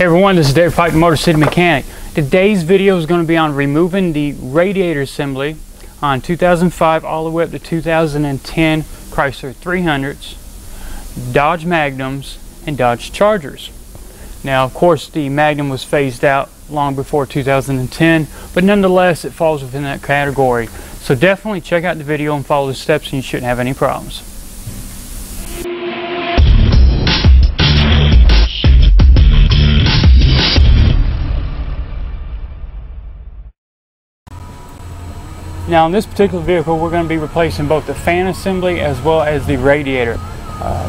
Hey everyone, this is Dave Pike, Motor City Mechanic. Today's video is going to be on removing the radiator assembly on 2005 all the way up to 2010 Chrysler 300s, Dodge Magnums, and Dodge Chargers. Now, of course, the Magnum was phased out long before 2010, but nonetheless, it falls within that category. So definitely check out the video and follow the steps and you shouldn't have any problems. Now in this particular vehicle, we're going to be replacing both the fan assembly as well as the radiator.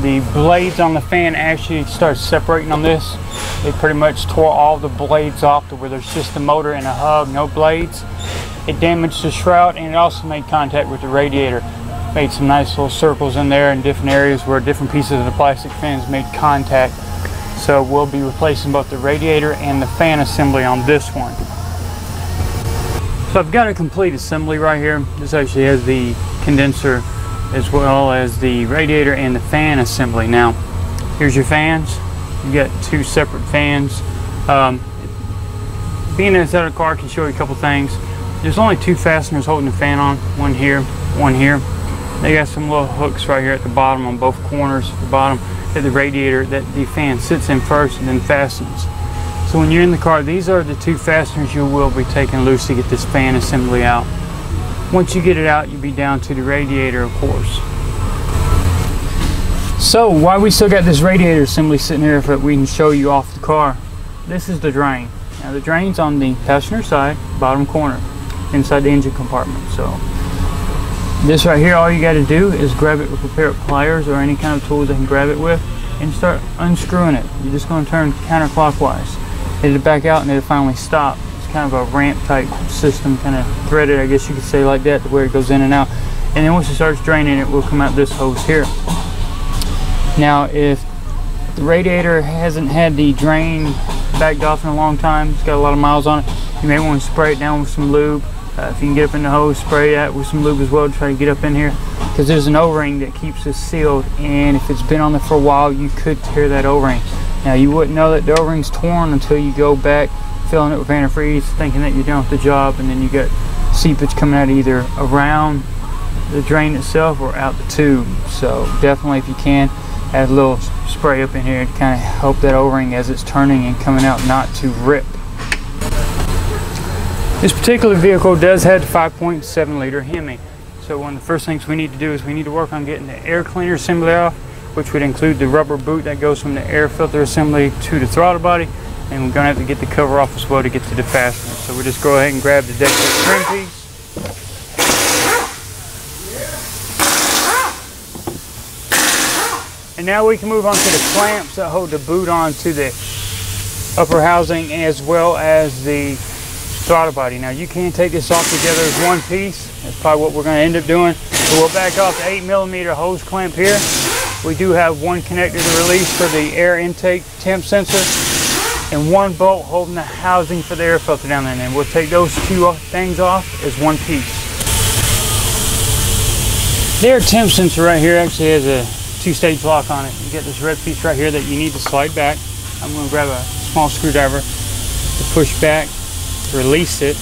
The blades on the fan actually start separating on this. They pretty much tore all the blades off to where there's just the motor and a hub, no blades. It damaged the shroud and it also made contact with the radiator. Made some nice little circles in there in different areas where different pieces of the plastic fans made contact. So we'll be replacing both the radiator and the fan assembly on this one. So I've got a complete assembly right here. This actually has the condenser as well as the radiator and the fan assembly. Now, here's your fans. You've got two separate fans. Being inside of the car, I can show you a couple things. There's only two fasteners holding the fan on, one here, one here. They got some little hooks right here at the bottom on both corners at the bottom that the radiator, that the fan sits in first and then fastens. So when you're in the car, these are the two fasteners you will be taking loose to get this fan assembly out. Once you get it out, you'll be down to the radiator, of course. So while we still got this radiator assembly sitting here, if we can show you off the car, this is the drain. Now the drain's on the passenger side, bottom corner, inside the engine compartment. So this right here, all you got to do is grab it with a pair of pliers or any kind of tool that can grab it with and start unscrewing it. You're just going to turn counterclockwise. It'll back out and it'll finally stop. It's kind of a ramp type system, kind of threaded, I guess you could say, like that, to where it goes in and out. And then once it starts draining, it will come out this hose here. Now, if the radiator hasn't had the drain backed off in a long time, it's got a lot of miles on it, you may want to spray it down with some lube. If you can get up in the hose, spray that with some lube as well to try to get up in here, because there's an O-ring that keeps this sealed, and if it's been on there for a while, you could tear that O-ring. Now, you wouldn't know that the O-ring's torn until you go back filling it with antifreeze, thinking that you're done with the job, and then you got seepage coming out either around the drain itself or out the tube. So definitely, if you can, add a little spray up in here to kind of help that O-ring as it's turning and coming out not to rip. This particular vehicle does have the 5.7 liter Hemi. So one of the first things we need to do is we need to work on getting the air cleaner assembly off, which would include the rubber boot that goes from the air filter assembly to the throttle body, and we're going to have to get the cover off as well to get to the fastener. So we'll just go ahead and grab the decorative trim piece. And now we can move on to the clamps that hold the boot on to the upper housing as well as the throttle body. Now you can take this off together as one piece. That's probably what we're going to end up doing. So we'll back off the 8mm hose clamp here. We do have one connected to release for the air intake temp sensor and one bolt holding the housing for the air filter down there. And we'll take those two things off as one piece. The air temp sensor right here actually has a two-stage lock on it. You get this red piece right here that you need to slide back. I'm going to grab a small screwdriver to push back, release it.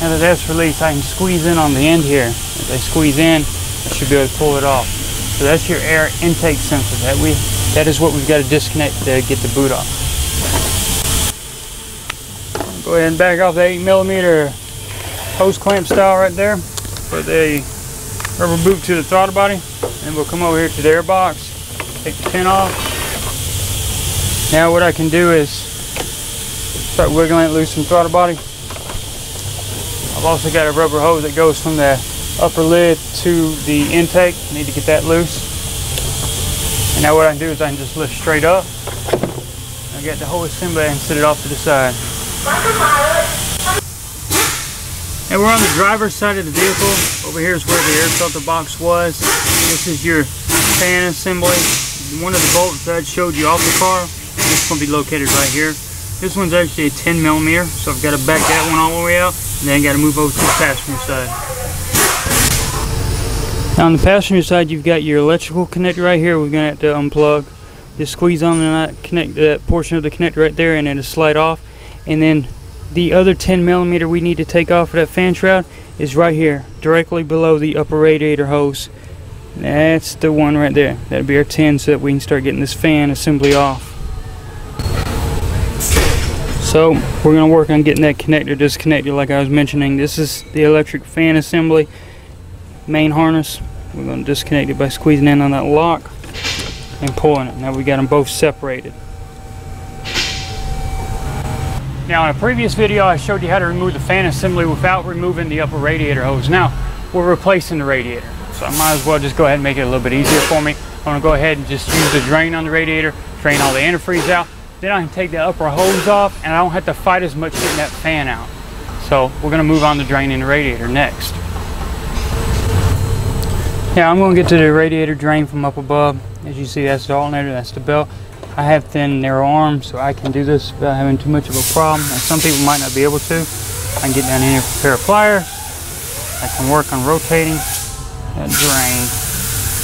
Now that that's released, I can squeeze in on the end here. As I squeeze in, I should be able to pull it off. So that's your air intake sensor. That is what we've got to disconnect to get the boot off. Go ahead and back off the 8mm hose clamp style right there for the rubber boot to the throttle body. And we'll come over here to the air box, take the pin off. Now what I can do is start wiggling it loose from the throttle body. I've also got a rubber hose that goes from the upper lid to the intake. Need to get that loose. And now what I can do is I can just lift straight up. I get the whole assembly and set it off to the side. And we're on the driver's side of the vehicle. Over here is where the air filter box was. This is your fan assembly. One of the bolts that I showed you off the car, this is going to be located right here. This one's actually a 10mm, so I've got to back that one all the way out, and then got to move over to the passenger side. Now on the passenger side, you've got your electrical connector right here. We're going to have to unplug. just squeeze on that connect, that portion of the connector right there, and it'll slide off. And then the other 10mm we need to take off of that fan shroud is right here, directly below the upper radiator hose. That's the one right there. That'll be our 10, so that we can start getting this fan assembly off. So we're going to work on getting that connector disconnected like I was mentioning. This is the electric fan assembly main harness. We're going to disconnect it by squeezing in on that lock and pulling it. Now we got them both separated. Now in a previous video I showed you how to remove the fan assembly without removing the upper radiator hose. Now we're replacing the radiator, so I might as well just go ahead and make it a little bit easier for me. I'm going to go ahead and just use the drain on the radiator, drain all the antifreeze out. Then I can take that upper hose off and I don't have to fight as much getting that fan out. So we're going to move on to draining the radiator next. Now I'm going to get to the radiator drain from up above. As you see, that's the alternator, that's the belt. I have thin, narrow arms, so I can do this without having too much of a problem. Now, some people might not be able to. I can get down in here with a pair of pliers. I can work on rotating that drain.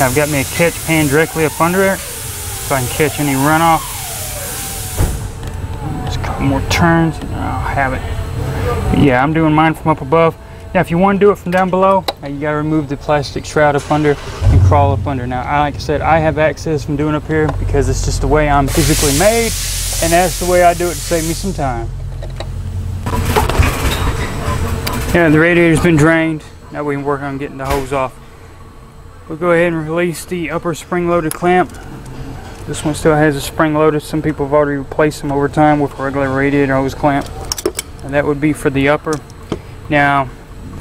Now, I've got me a catch pan directly up under it, so I can catch any runoff. Just a couple more turns and I'll have it. But yeah, I'm doing mine from up above. Now if you want to do it from down below, you got to remove the plastic shroud up under and crawl up under. Now like I said, I have access from doing up here because it's just the way I'm physically made, and that's the way I do it to save me some time. Yeah, the radiator's been drained. Now we can work on getting the hose off. We'll go ahead and release the upper spring-loaded clamp. This one still has a spring-loaded. Some people have already replaced them over time with a regular radiator hose clamp. And that would be for the upper. Now,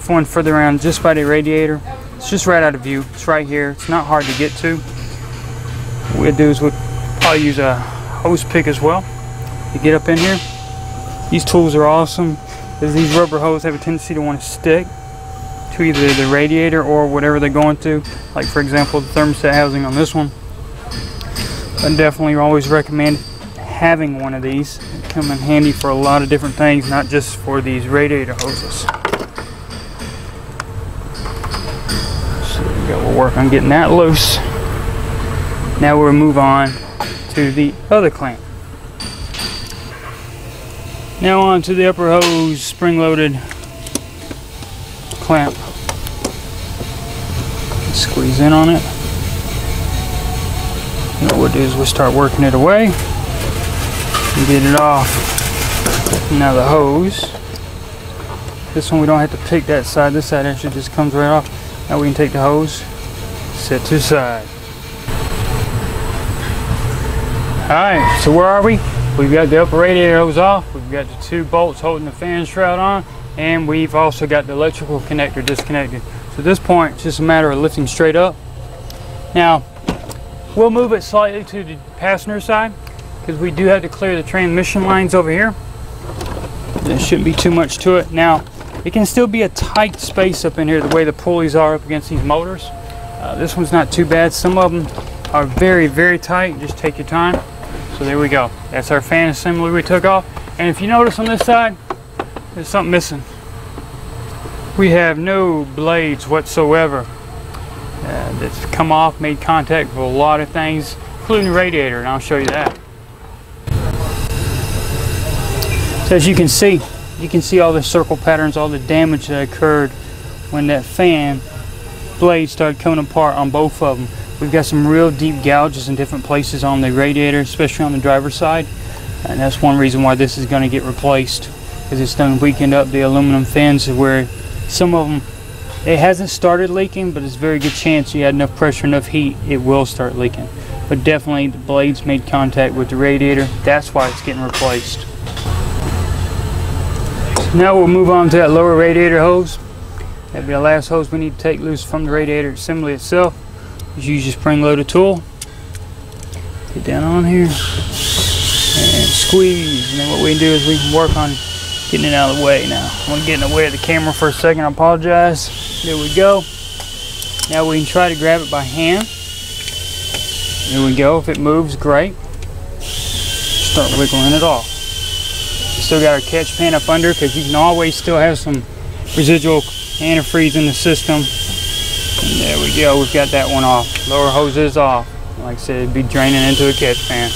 one further around just by the radiator, it's just right out of view, it's right here, it's not hard to get to. What we'll do is we'll probably use a hose pick as well to get up in here. These tools are awesome because these rubber hoses have a tendency to want to stick to either the radiator or whatever they're going to, like for example the thermostat housing on this one. I definitely always recommend having one of these. They come in handy for a lot of different things, not just for these radiator hoses. We'll work on getting that loose. Now we'll move on to the other clamp. Now on to the upper hose spring-loaded clamp. Squeeze in on it. And what we'll do is we'll start working it away and get it off. Now the hose. This one we don't have to pick that side. This side actually just comes right off. Now we can take the hose, set to the side. Alright, so where are we? We've got the upper radiator hose off, we've got the two bolts holding the fan shroud on, and we've also got the electrical connector disconnected. So at this point, it's just a matter of lifting straight up. Now, we'll move it slightly to the passenger side, because we do have to clear the transmission lines over here. There shouldn't be too much to it. Now, it can still be a tight space up in here the way the pulleys are up against these motors. This one's not too bad. Some of them are very, very tight. Just take your time. So there we go. That's our fan assembly we took off. And if you notice on this side, there's something missing. We have no blades whatsoever that's come off, made contact with a lot of things, including the radiator, and I'll show you that. So as you can see all the circle patterns, all the damage that occurred when that fan blade started coming apart on both of them. We've got some real deep gouges in different places on the radiator, especially on the driver's side, and that's one reason why this is going to get replaced, because it's done weakened up the aluminum fins where some of them, it hasn't started leaking, but it's a very good chance you had enough pressure, enough heat, it will start leaking. But definitely the blades made contact with the radiator, that's why it's getting replaced. Now we'll move on to that lower radiator hose. That'll be the last hose we need to take loose from the radiator assembly itself. Just use your spring-loaded tool. Get down on here and squeeze. And then what we can do is we can work on getting it out of the way now. I'm going to get in the way of the camera for a second. I apologize. There we go. Now we can try to grab it by hand. There we go. If it moves, great. Start wiggling it off. Still got our catch pan up under because you can always still have some residual antifreeze in the system. And there we go, we've got that one off. Lower hose is off. Like I said, it'd be draining into a catch pan.